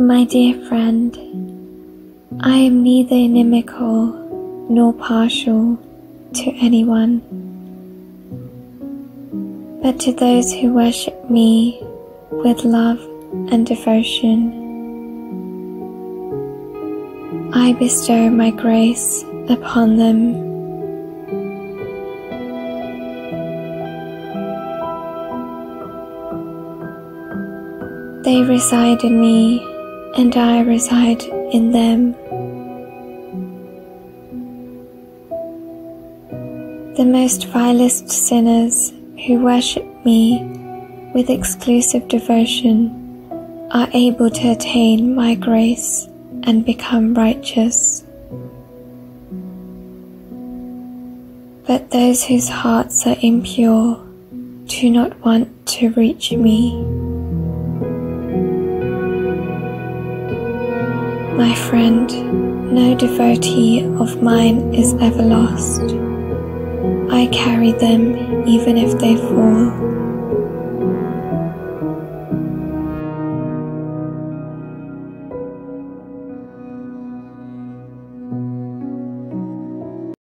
My dear friend, I am neither inimical nor partial to anyone, but to those who worship me with love and devotion, I bestow my grace upon them. They reside in me, and I reside in them. The most vilest sinners who worship me with exclusive devotion are able to attain my grace and become righteous. But those whose hearts are impure do not want to reach me. My friend, no devotee of mine is ever lost. I carry them even if they fall.